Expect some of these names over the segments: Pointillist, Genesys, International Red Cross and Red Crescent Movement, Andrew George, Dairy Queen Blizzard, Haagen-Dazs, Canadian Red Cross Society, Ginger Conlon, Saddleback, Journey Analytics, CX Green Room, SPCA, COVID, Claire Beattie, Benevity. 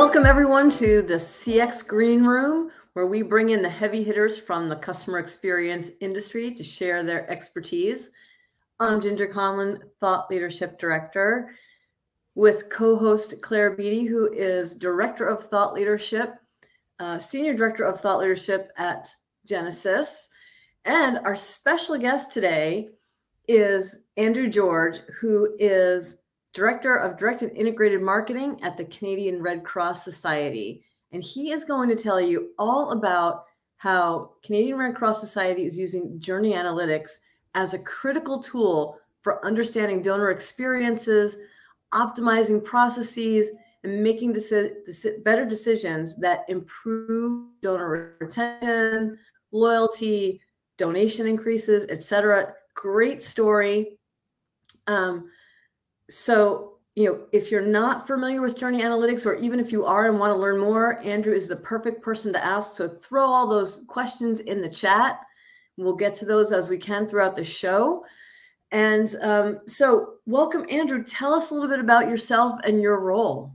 Welcome everyone to the CX Green Room, where we bring in the heavy hitters from the customer experience industry to share their expertise. I'm Ginger Conlon, Thought Leadership Director, with co-host Claire Beattie, who is Director of Thought Leadership, Senior Director of Thought Leadership at Genesys. And our special guest today is Andrew George, who is Director of Direct and Integrated Marketing at the Canadian Red Cross Society. And he is going to tell you all about how Canadian Red Cross Society is using Journey Analytics as a critical tool for understanding donor experiences, optimizing processes, and making better decisions that improve donor retention, loyalty, donation increases, etc. Great story. So, you know, if you're not familiar with Journey Analytics, or even if you are and want to learn more, Andrew is the perfect person to ask. So throw all those questions in the chat. We'll get to those as we can throughout the show. And so welcome, Andrew. Tell us a little bit about yourself and your role.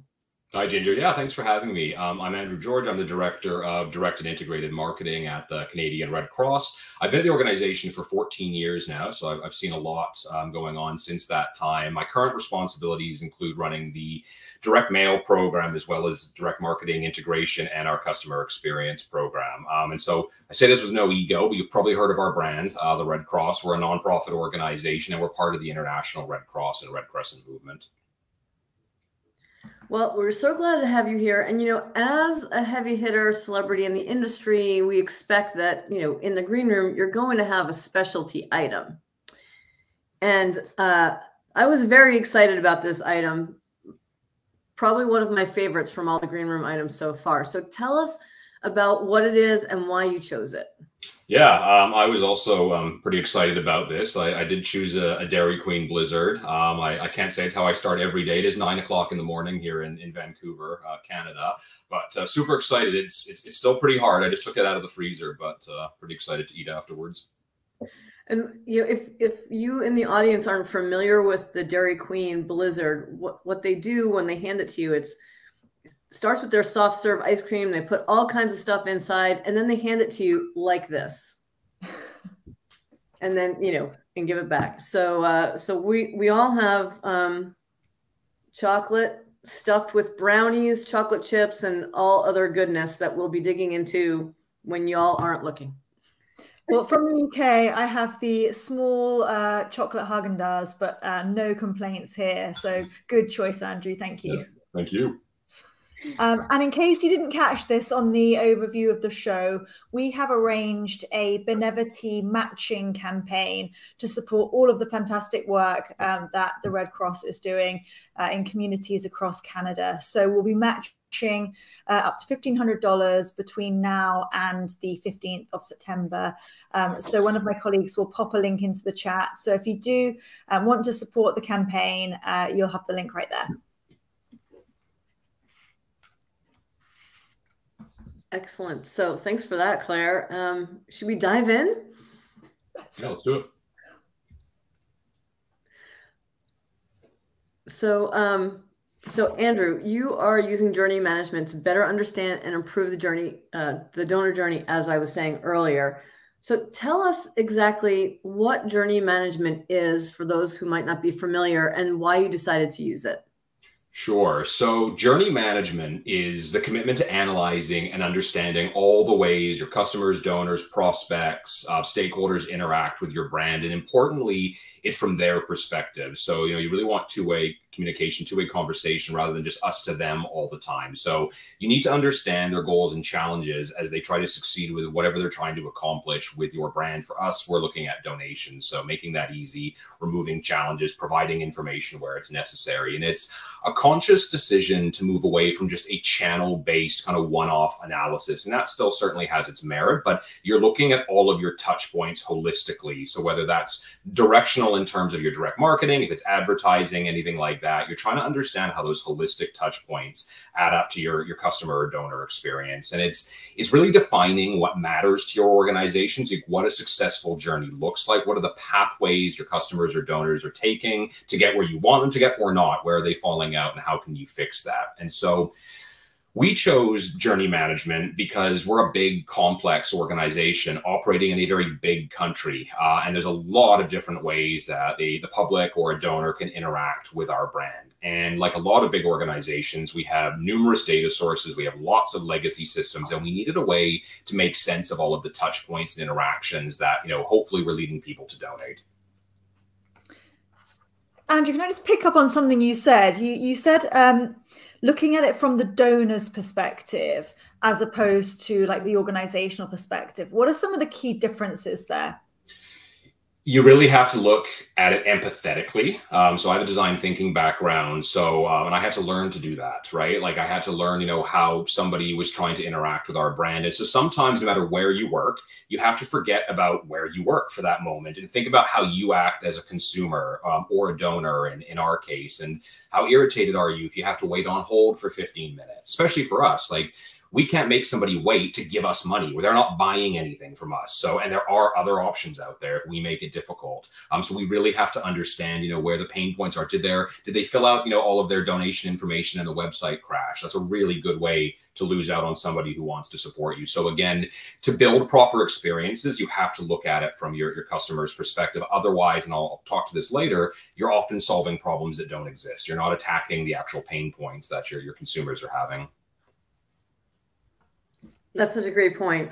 Hi, Ginger. Yeah, thanks for having me. I'm Andrew George. I'm the Director of Direct and Integrated Marketing at the Canadian Red Cross. I've been at the organization for 14 years now, so I've seen a lot going on since that time. My current responsibilities include running the direct mail program, as well as direct marketing integration and our customer experience program. And so I say this with no ego, but you've probably heard of our brand, the Red Cross. We're a nonprofit organization, and we're part of the International Red Cross and Red Crescent Movement. Well, we're so glad to have you here. And, you know, as a heavy hitter celebrity in the industry, we expect that, you know, in the green room, you're going to have a specialty item. And I was very excited about this item, probably one of my favorites from all the green room items so far. So tell us about what it is and why you chose it. Yeah, I was also pretty excited about this. I did choose a Dairy Queen Blizzard. I can't say it's how I start every day. It is 9 o'clock in the morning here in Vancouver, Canada, but super excited. It's still pretty hard. I just took it out of the freezer, but pretty excited to eat afterwards. And you know, if you in the audience aren't familiar with the Dairy Queen Blizzard, what they do when they hand it to you, it starts with their soft serve ice cream. They put all kinds of stuff inside, and then they hand it to you like this, and then, you know, and give it back. So, so we all have chocolate stuffed with brownies, chocolate chips, and all other goodness that we'll be digging into when y'all aren't looking. Well, from the UK, I have the small chocolate Haagen-Dazs, but no complaints here. So good choice, Andrew. Thank you. Yeah, thank you. And in case you didn't catch this on the overview of the show, we have arranged a Benevity matching campaign to support all of the fantastic work that the Red Cross is doing in communities across Canada. So we'll be matching up to $1,500 between now and the 15th of September. So one of my colleagues will pop a link into the chat. So if you do want to support the campaign, you'll have the link right there. Excellent. So thanks for that, Claire. Should we dive in? Yeah, let's do it. So, so Andrew, you are using journey management to better understand and improve the journey, the donor journey, as I was saying earlier. So tell us exactly what journey management is for those who might not be familiar, and why you decided to use it. Sure. So journey management is the commitment to analyzing and understanding all the ways your customers, donors, prospects, stakeholders interact with your brand. And importantly, it's from their perspective. So, you know, you really want two-way communication, two-way conversation, rather than just us to them all the time. So you need to understand their goals and challenges as they try to succeed with whatever they're trying to accomplish with your brand. For us, we're looking at donations. So making that easy, removing challenges, providing information where it's necessary. And it's a conscious decision to move away from just a channel-based kind of one-off analysis. And that still certainly has its merit, but you're looking at all of your touch points holistically. So whether that's directional in terms of your direct marketing, if it's advertising, anything like that, you're trying to understand how those holistic touch points add up to your customer or donor experience. And it's really defining what matters to your organizations, like what a successful journey looks like, what are the pathways your customers or donors are taking to get where you want them to get or not, where are they falling out, and how can you fix that? And so We chose Journey Management because we're a big, complex organization operating in a very big country. And there's a lot of different ways that the public or a donor can interact with our brand. And like a lot of big organizations, we have numerous data sources, we have lots of legacy systems, and we needed a way to make sense of all of the touch points and interactions that, you know, hopefully we're leading people to donate. Andrew, can I just pick up on something you said? You said looking at it from the donor's perspective as opposed to like the organizational perspective. What are some of the key differences there? You really have to look at it empathetically. So I have a design thinking background. So, and I had to learn to do that, right? Like I had to learn, you know, how somebody was trying to interact with our brand. And so sometimes no matter where you work, you have to forget about where you work for that moment and think about how you act as a consumer or a donor in our case, and how irritated are you if you have to wait on hold for 15 minutes, especially for us. Like, we can't make somebody wait to give us money where they're not buying anything from us. So, and there are other options out there if we make it difficult. So we really have to understand, you know, where the pain points are. Did they fill out, you know, all of their donation information and the website crashed? That's a really good way to lose out on somebody who wants to support you. So again, to build proper experiences, you have to look at it from your customer's perspective. Otherwise, and I'll talk to this later, you're often solving problems that don't exist. You're not attacking the actual pain points that your consumers are having. That's such a great point.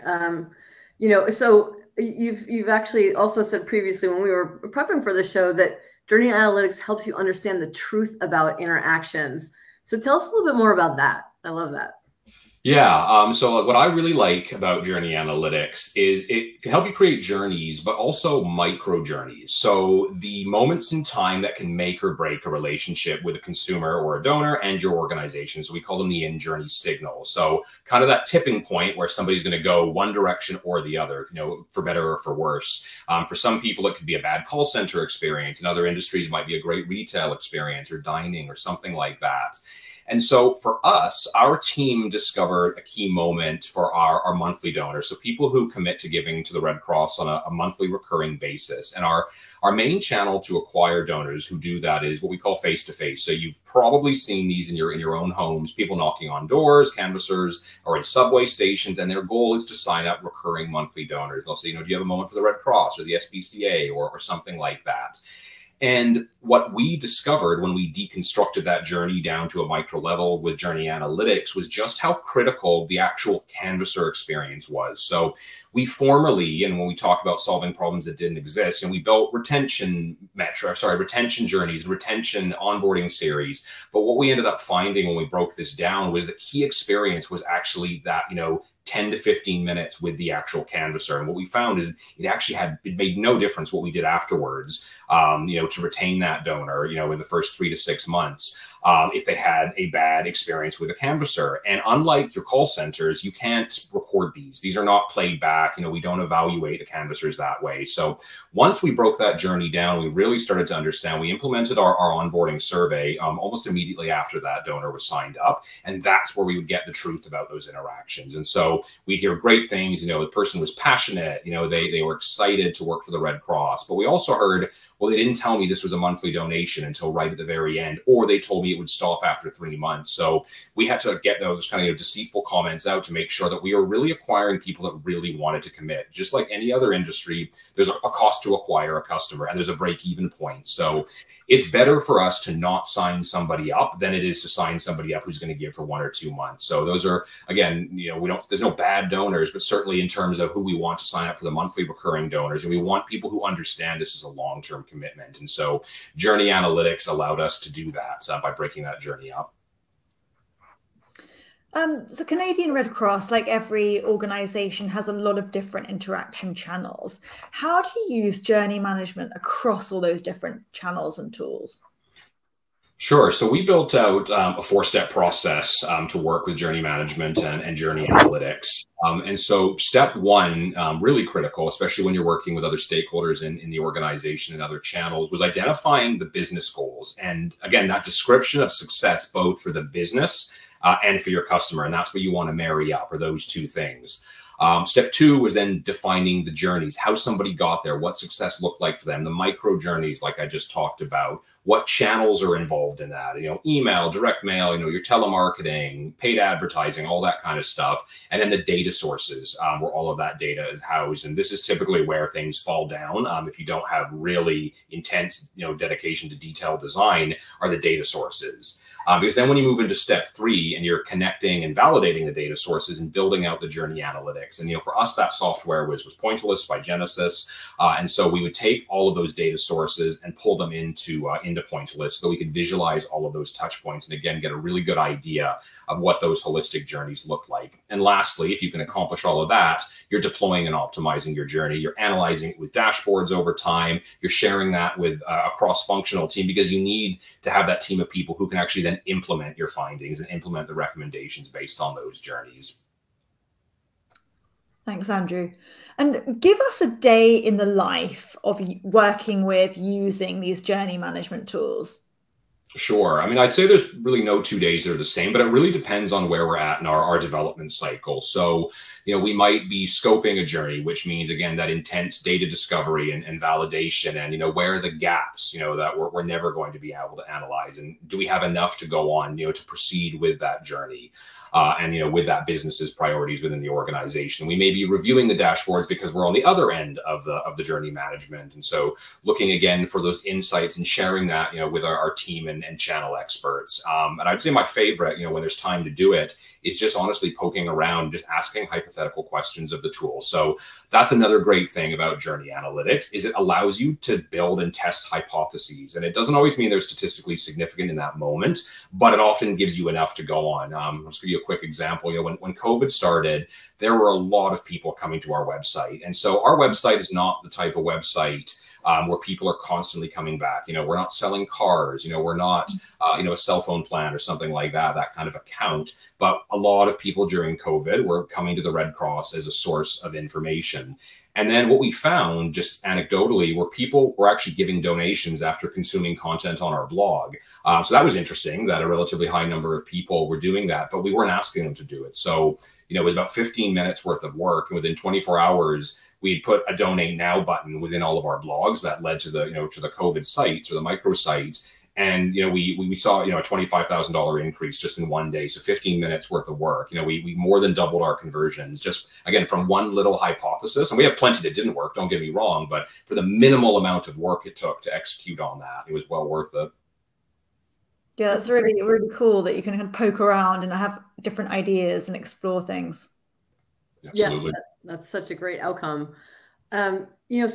You know, so you've actually also said previously when we were prepping for the show that Journey Analytics helps you understand the truth about interactions. So tell us a little bit more about that. I love that. Yeah. So what I really like about Journey Analytics is it can help you create journeys, but also micro journeys. So the moments in time that can make or break a relationship with a consumer or a donor and your organization. So we call them the in-journey signals. So kind of that tipping point where somebody's going to go one direction or the other, you know, for better or for worse. For some people, it could be a bad call center experience. In other industries, it might be a great retail experience or dining or something like that. And so for us, our team discovered a key moment for our monthly donors. So people who commit to giving to the Red Cross on a monthly recurring basis. And our main channel to acquire donors who do that is what we call face-to-face. So you've probably seen these in your own homes, people knocking on doors, canvassers, or in subway stations, and their goal is to sign up recurring monthly donors. They'll say, you know, do you have a moment for the Red Cross or the SPCA or something like that? And what we discovered when we deconstructed that journey down to a micro level with Journey Analytics was just how critical the actual canvasser experience was. So we formally, and when we talk about solving problems that didn't exist, and we built retention journeys, retention onboarding series. But what we ended up finding when we broke this down was the key experience was actually that, you know, 10 to 15 minutes with the actual canvasser. And what we found is it made no difference what we did afterwards, you know, to retain that donor, you know, in the first 3 to 6 months, if they had a bad experience with a canvasser. And unlike your call centers, you can't record these. These are not played back. You know, we don't evaluate the canvassers that way. So once we broke that journey down, we really started to understand. We implemented our onboarding survey almost immediately after that donor was signed up. And that's where we would get the truth about those interactions. And so we'd hear great things. You know, the person was passionate. You know, they were excited to work for the Red Cross. But we also heard, well, they didn't tell me this was a monthly donation until right at the very end, or they told me it would stop after 3 months. So we had to get those kind of, you know, deceitful comments out to make sure that we are really acquiring people that really wanted to commit. Just like any other industry, there's a cost to acquire a customer and there's a break-even point. So it's better for us to not sign somebody up than it is to sign somebody up who's going to give for 1 or 2 months. So those are, again, you know, there's no bad donors, but certainly in terms of who we want to sign up for the monthly recurring donors, and we want people who understand this is a long-term commitment. And so Journey Analytics allowed us to do that by breaking that journey up. So Canadian Red Cross, like every organization, has a lot of different interaction channels. How do you use journey management across all those different channels and tools? Sure. So we built out a four-step process to work with Journey Management and Journey Analytics. And so step one, really critical, especially when you're working with other stakeholders in the organization and other channels, was identifying the business goals. And again, that description of success, both for the business and for your customer. And that's what you want to marry up, are those two things. Step two was then defining the journeys, how somebody got there, what success looked like for them, the micro journeys like I just talked about, what channels are involved in that, email, direct mail, your telemarketing, paid advertising, all that kind of stuff. And then the data sources where all of that data is housed. And this is typically where things fall down if you don't have really intense, dedication to detail design, are the data sources. Because then when you move into step three and you're connecting and validating the data sources and building out the journey analytics. And, for us, that software was Pointillist by Genesys. And so we would take all of those data sources and pull them into Pointillist so that we could visualize all of those touch points and, again, get a really good idea of what those holistic journeys look like. And lastly, if you can accomplish all of that, you're deploying and optimizing your journey. You're analyzing it with dashboards over time. You're sharing that with a cross-functional team, because you need to have that team of people who can actually then implement your findings and implement the recommendations based on those journeys. Thanks, Andrew. And give us a day in the life of working with using these journey management tools. Sure. I mean, I'd say there's really no 2 days that are the same, but it really depends on where we're at in our development cycle. So, we might be scoping a journey, which means, again, that intense data discovery and validation and, where are the gaps, that we're never going to be able to analyze. And do we have enough to go on, to proceed with that journey? And, with that business's priorities within the organization, we may be reviewing the dashboards because we're on the other end of the journey management. And so looking again for those insights and sharing that, with our team and channel experts. And I'd say my favorite, when there's time to do it, is just honestly poking around, just asking hypothetical questions of the tool. So that's another great thing about journey analytics, is it allows you to build and test hypotheses. And it doesn't always mean they're statistically significant in that moment, but it often gives you enough to go on. I'll just give you a quick example. When COVID started, there were a lot of people coming to our website. And so our website is not the type of website where people are constantly coming back. We're not selling cars, we're not, a cell phone plan or something like that kind of account. But a lot of people during COVID were coming to the Red Cross as a source of information. And then what we found, just anecdotally, were people were actually giving donations after consuming content on our blog. So that was interesting that a relatively high number of people were doing that, but we weren't asking them to do it. So, it was about 15 minutes worth of work. And within 24 hours, we put a donate now button within all of our blogs that led to the, to the COVID sites or the microsites. And, we saw, a $25,000 increase just in one day. So 15 minutes worth of work. We more than doubled our conversions just, again, from one little hypothesis. And we have plenty that didn't work, don't get me wrong. But for the minimal amount of work it took to execute on that, it was well worth it. Yeah, it's really, really cool that you can kind of poke around and have different ideas and explore things. Absolutely. Yeah, that's such a great outcome. So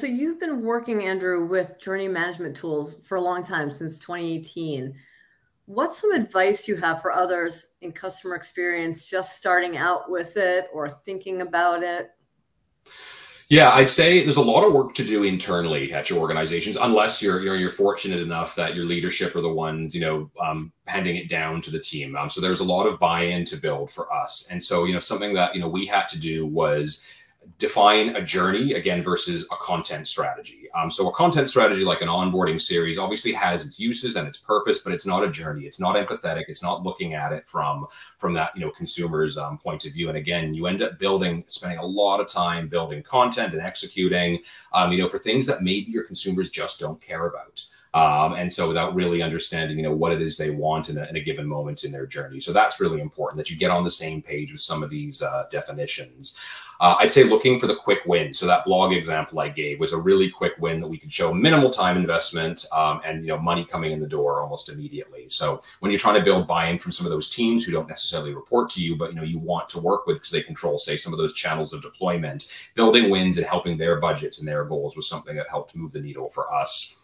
you've been working, Andrew, with journey management tools for a long time, since 2018. What's some advice you have for others in customer experience just starting out with it or thinking about it? Yeah, I'd say there's a lot of work to do internally at your organizations, unless you're fortunate enough that your leadership are the ones, handing it down to the team. So there's a lot of buy-in to build for us. And so, something that, we had to do was define a journey, again, versus a content strategy. So a content strategy, like an onboarding series, obviously has its uses and its purpose, but it's not a journey. It's not empathetic. It's not looking at it from that, consumer's point of view. And again, you end up spending a lot of time building content and executing, for things that maybe your consumers just don't care about. And so without really understanding, what it is they want in a given moment in their journey. So that's really important that you get on the same page with some of these definitions. I'd say looking for the quick win. So that blog example I gave was a really quick win that we could show minimal time investment and money coming in the door almost immediately. So when you're trying to build buy-in from some of those teams who don't necessarily report to you, but you want to work with because they control, say, some of those channels of deployment, building wins and helping their budgets and their goals was something that helped move the needle for us.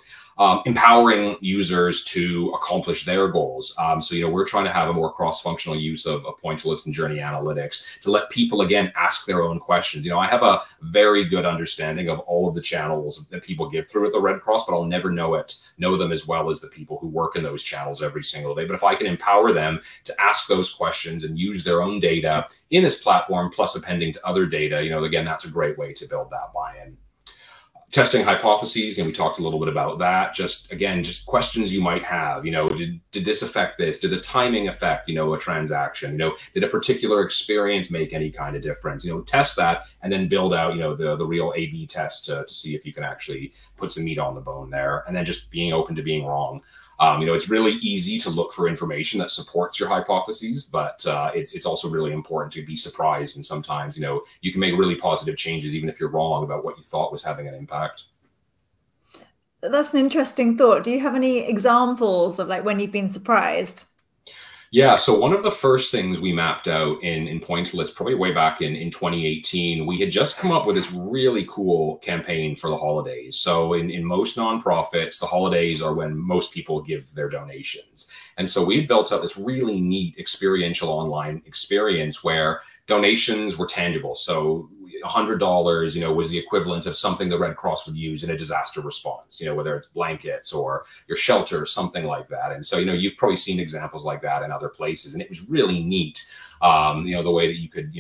Empowering users to accomplish their goals. So, we're trying to have a more cross-functional use of Pointillist and journey analytics to let people, again, ask their own questions. I have a very good understanding of all of the channels that people give through at the Red Cross, but I'll never know them as well as the people who work in those channels every single day. But if I can empower them to ask those questions and use their own data in this platform, plus appending to other data, again, that's a great way to build that buy-in. testing hypotheses, and we talked a little bit about that. Just again, just questions you might have. You know, did this affect this? Did the timing affect, you know, a transaction? You know, did a particular experience make any kind of difference? You know, test that and then build out, you know, the real A/B test to see if you can actually put some meat on the bone there. And then just being open to being wrong. You know, it's really easy to look for information that supports your hypotheses, but it's also really important to be surprised. And sometimes, you know, you can make really positive changes, even if you're wrong about what you thought was having an impact. That's an interesting thought. Do you have any examples of like when you've been surprised? Yeah, so one of the first things we mapped out in Pointillist, probably way back in 2018, we had just come up with this really cool campaign for the holidays. So in most nonprofits, the holidays are when most people give their donations. And so we built up this really neat experiential online experience where donations were tangible. So $100, you know, was the equivalent of something the Red Cross would use in a disaster response, you know, whether it's blankets or your shelter, something like that. And so, you know, you've probably seen examples like that in other places. And it was really neat, you know, the way that you could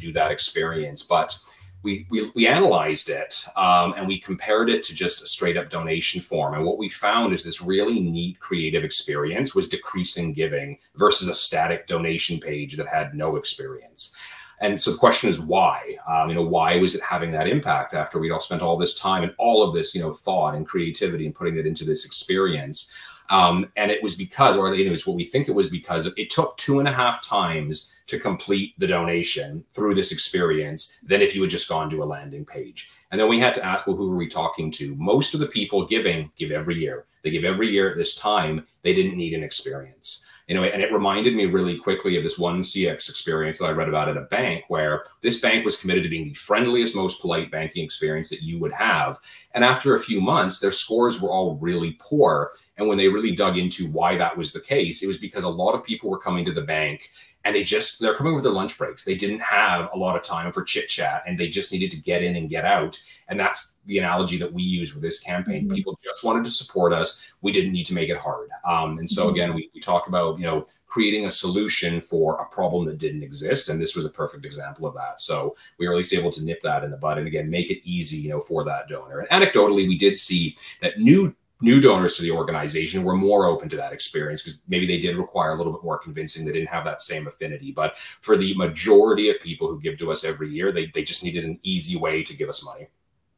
do that experience. But we analyzed it and we compared it to just a straight up donation form. And what we found is this really neat creative experience was decreasing giving versus a static donation page that had no experience. And so the question is why? You know, why was it having that impact after we'd all spent all this time and all of this, you know, thought and creativity and putting it into this experience? And it was because, or it was what we think it was because it took 2.5 times to complete the donation through this experience than if you had just gone to a landing page. And then we had to ask, well, who were we talking to? Most of the people give every year. They give every year at this time. They didn't need an experience. You know, and it reminded me really quickly of this one CX experience that I read about at a bank, where this bank was committed to being the friendliest, most polite banking experience that you would have. And after a few months, their scores were all really poor. And when they really dug into why that was the case, it was because a lot of people were coming to the bank and they're coming over their lunch breaks. They didn't have a lot of time for chit chat and they just needed to get in and get out. And that's the analogy that we use with this campaign. Mm-hmm. People just wanted to support us. We didn't need to make it hard. And so again, we talk about, you know, creating a solution for a problem that didn't exist. And this was a perfect example of that. So we were at least able to nip that in the bud and again, make it easy, you know, for that donor. And anecdotally, we did see that new donors to the organization were more open to that experience because maybe they did require a little bit more convincing. They didn't have that same affinity. But for the majority of people who give to us every year, they just needed an easy way to give us money.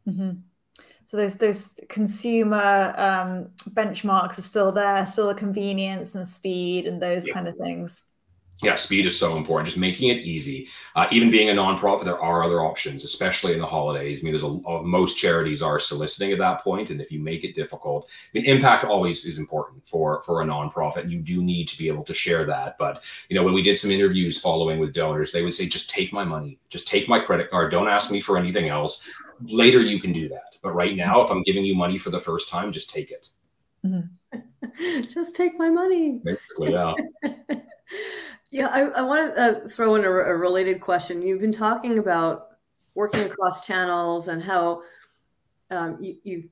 Mm-hmm. So those consumer benchmarks are still there, still the convenience and speed and those kind of things. Yeah, speed is so important. Just making it easy. Even being a nonprofit, there are other options, especially in the holidays. I mean, most charities are soliciting at that point, and if you make it difficult, I mean, impact always is important for a nonprofit. You do need to be able to share that. But you know, when we did some interviews following with donors, they would say, "Just take my money. Just take my credit card. Don't ask me for anything else. Later, you can do that. But right now, if I'm giving you money for the first time, just take it." Mm-hmm. Just take my money. Basically, yeah. Yeah, I want to throw in a related question. You've been talking about working across channels and how you've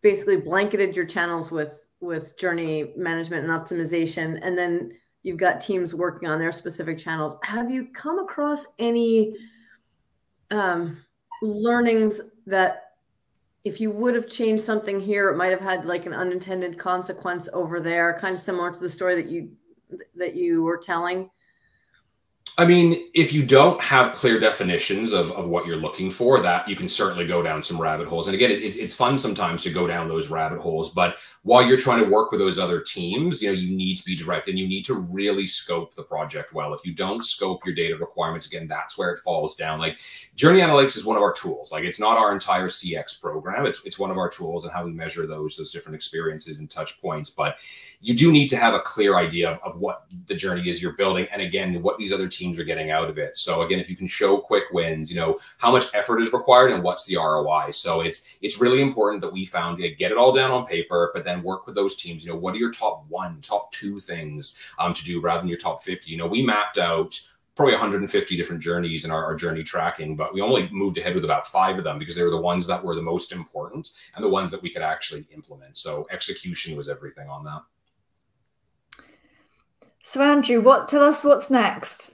basically blanketed your channels with journey management and optimization, and then you've got teams working on their specific channels. Have you come across any learnings that if you would have changed something here, it might have had like an unintended consequence over there, kind of similar to the story that you were telling? I mean, if you don't have clear definitions of what you're looking for, that you can certainly go down some rabbit holes. And again, it's fun sometimes to go down those rabbit holes, but while you're trying to work with those other teams, you know, you need to be direct and you need to really scope the project well. If you don't scope your data requirements, again, that's where it falls down. Like Journey Analytics is one of our tools. Like it's not our entire CX program. It's one of our tools and how we measure those different experiences and touch points. But you do need to have a clear idea of what the journey is you're building. And again, what these other teams are getting out of it. So again, if you can show quick wins, you know, how much effort is required and what's the ROI. So it's really important that we found, you know, get it all down on paper, but then work with those teams. You know, what are your top 2 things to do rather than your top 50? You know, we mapped out probably 150 different journeys in our journey tracking, but we only moved ahead with about 5 of them because they were the ones that were the most important and the ones that we could actually implement. So execution was everything on that. So Andrew, tell us what's next?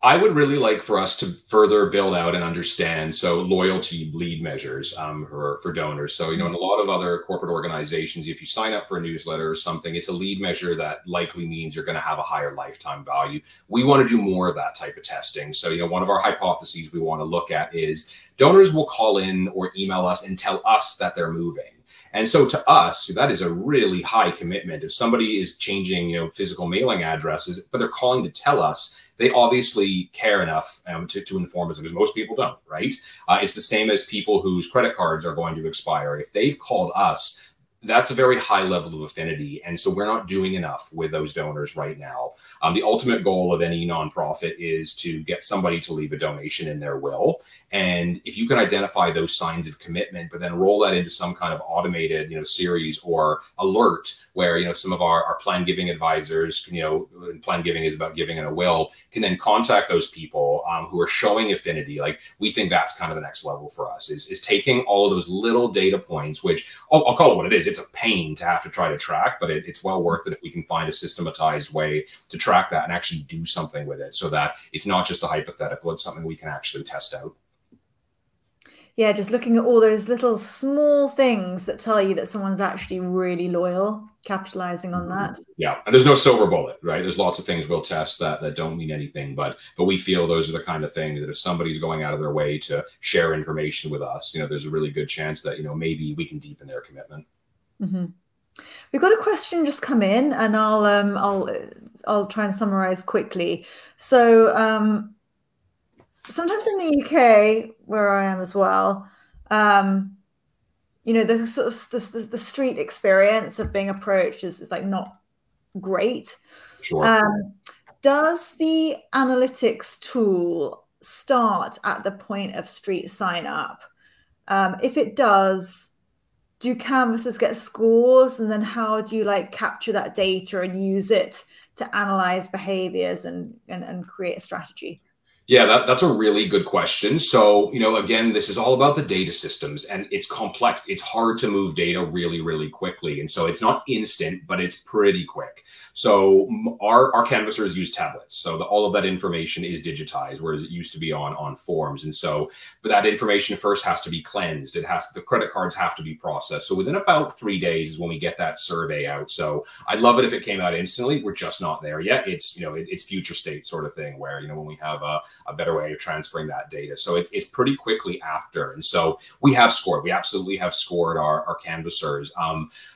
I would really like for us to further build out and understand, so loyalty lead measures for donors. So, you know, in a lot of other corporate organizations, if you sign up for a newsletter or something, it's a lead measure that likely means you're going to have a higher lifetime value. We want to do more of that type of testing. So, you know, one of our hypotheses we want to look at is donors will call in or email us and tell us that they're moving. And so to us, that is a really high commitment. If somebody is changing, you know, physical mailing addresses, but they're calling to tell us, they obviously care enough to inform us, because most people don't, right? It's the same as people whose credit cards are going to expire. If they've called us, that's a very high level of affinity. And so we're not doing enough with those donors right now. The ultimate goal of any nonprofit is to get somebody to leave a donation in their will. And if you can identify those signs of commitment, but then roll that into some kind of automated, you know, series or alert where, you know, some of our plan giving advisors, you know, plan giving is about giving and a will, can then contact those people who are showing affinity. Like, we think that's kind of the next level for us, is taking all of those little data points, which I'll call it what it is. It's a pain to have to try to track, but it's well worth it if we can find a systematized way to track that and actually do something with it, so that it's not just a hypothetical, it's something we can actually test out. Yeah, just looking at all those little small things that tell you that someone's actually really loyal, capitalizing on that. Yeah, and there's no silver bullet, right? There's lots of things we'll test that don't mean anything, but we feel those are the kind of things that if somebody's going out of their way to share information with us, you know, there's a really good chance that, you know, maybe we can deepen their commitment. Mm-hmm. We've got a question just come in, and I'll try and summarize quickly. So sometimes in the UK, where I am as well, you know, the sort of the street experience of being approached is like not great. Sure. Does the analytics tool start at the point of street sign up? If it does, do canvases get scores, and then how do you like capture that data and use it to analyze behaviors and create a strategy? Yeah, that's a really good question. So, you know, again, this is all about the data systems, and it's complex. It's hard to move data really, really quickly. And so it's not instant, but it's pretty quick. So our canvassers use tablets. So all of that information is digitized, whereas it used to be on forms. And so, but that information first has to be cleansed. The credit cards have to be processed. So within about 3 days is when we get that survey out. So I'd love it if it came out instantly. We're just not there yet. It's, you know, it's future state sort of thing where, you know, when we have a better way of transferring that data. So it's pretty quickly after. And so we have scored. We absolutely have scored our canvassers.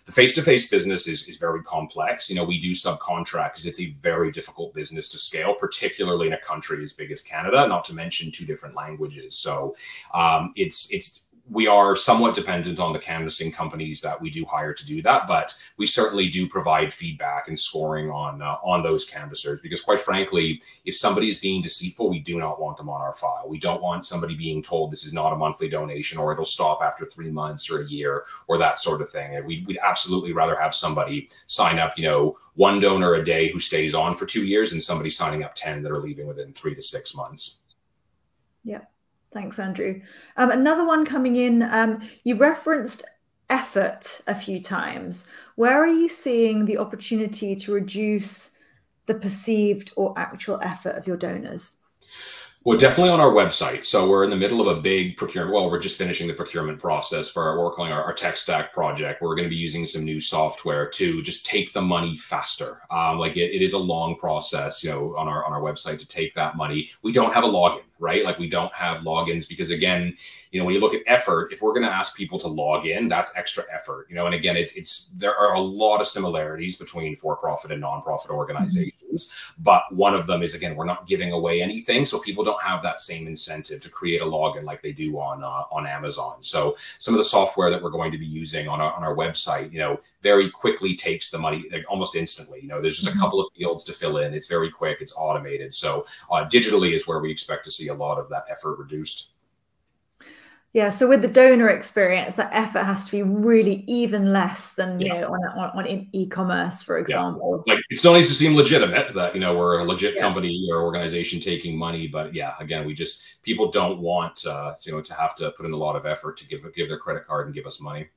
The face-to-face business is very complex. You know, we do subcontract because it's a very difficult business to scale, particularly in a country as big as Canada, not to mention 2 different languages. So we are somewhat dependent on the canvassing companies that we do hire to do that, but we certainly do provide feedback and scoring on those canvassers, because quite frankly, if somebody is being deceitful, we do not want them on our file. We don't want somebody being told this is not a monthly donation, or it'll stop after 3 months or a year or that sort of thing. And we'd absolutely rather have somebody sign up, you know, 1 donor a day who stays on for 2 years than somebody signing up 10 that are leaving within 3 to 6 months. Yeah. Thanks, Andrew. Another one coming in. You referenced effort a few times. Where are you seeing the opportunity to reduce the perceived or actual effort of your donors? Well, definitely on our website. So we're in the middle of a big procurement. Well, we're just finishing the procurement process for we're calling our tech stack project. We're going to be using some new software to just take the money faster. Like it is a long process, you know, on our website to take that money. We don't have a login, right? Like we don't have logins because, again, you know, when you look at effort, if we're going to ask people to log in, that's extra effort, you know. And again, there are a lot of similarities between for-profit and nonprofit organizations, but one of them is, again, we're not giving away anything, so people don't have that same incentive to create a login like they do on Amazon. So some of the software that we're going to be using on our website, you know, very quickly takes the money, like almost instantly. You know, there's just a couple of fields to fill in. It's very quick. It's automated. So digitally is where we expect to see a lot of that effort reduced. Yeah, so with the donor experience, that effort has to be really even less than, you know, on e-commerce, for example. Yeah. Like, it still needs to seem legitimate that, you know, we're a legit company or organization taking money. But yeah, again, people don't want, you know, to have to put in a lot of effort to give their credit card and give us money.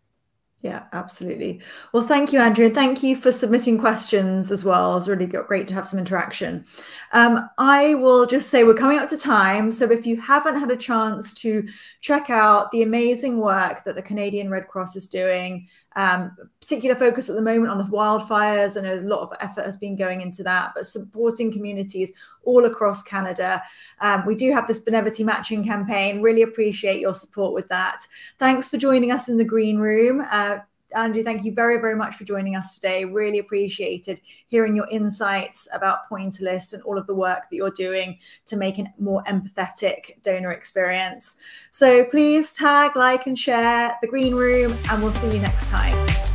Yeah, absolutely. Well, thank you, Andrew. Thank you for submitting questions as well. It's really great to have some interaction. I will just say we're coming up to time. So if you haven't had a chance to check out the amazing work that the Canadian Red Cross is doing, particular focus at the moment on the wildfires, and a lot of effort has been going into that, but supporting communities all across Canada. We do have this Benevity matching campaign. Really appreciate your support with that. Thanks for joining us in the Green Room. Andrew, thank you very, very much for joining us today. Really appreciated hearing your insights about Pointillist and all of the work that you're doing to make a more empathetic donor experience. So please tag, like, and share the Green Room, and we'll see you next time.